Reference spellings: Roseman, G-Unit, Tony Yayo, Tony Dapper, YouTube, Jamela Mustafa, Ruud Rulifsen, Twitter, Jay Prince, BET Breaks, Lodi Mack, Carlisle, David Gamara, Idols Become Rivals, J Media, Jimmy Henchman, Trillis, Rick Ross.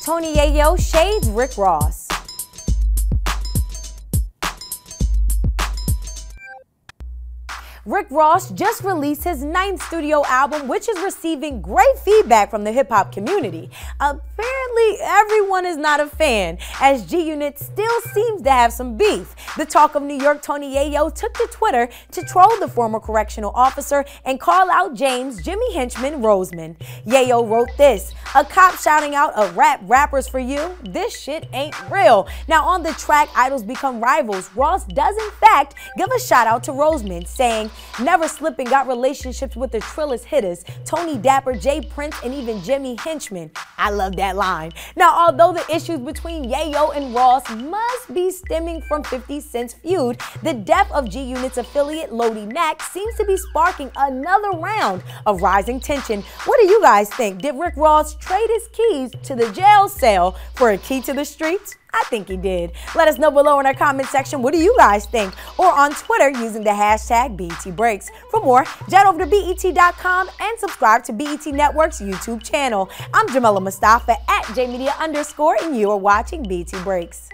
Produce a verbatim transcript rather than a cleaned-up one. Tony Yayo shades Rick Ross. Rick Ross just released his ninth studio album, which is receiving great feedback from the hip-hop community. Apparently, everyone is not a fan, as G-Unit still seems to have some beef. The Talk of New York Tony Yayo took to Twitter to troll the former correctional officer and call out James Jimmy Henchman Roseman. Yayo wrote this, "A cop shouting out a rap rappers for you? This shit ain't real." Now on the track Idols Become Rivals, Ross does in fact give a shout out to Roseman, saying, "Never slipping got relationships with the Trillis hitters, Tony Dapper, Jay Prince, and even Jimmy Henchman." I love that line. Now, although the issues between Yayo and Ross must be stemming from fifty Cent's feud, the death of G-Unit's affiliate Lodi Mack seems to be sparking another round of rising tension. What do you guys think? Did Rick Ross trade his keys to the jail cell for a key to the streets? I think he did. Let us know below in our comment section, what do you guys think? Or on Twitter using the hashtag B E T Breaks. For more, jet over to B E T dot com and subscribe to B E T Network's YouTube channel. I'm Jamela Mustafa at J Media underscore, and you are watching B E T Breaks.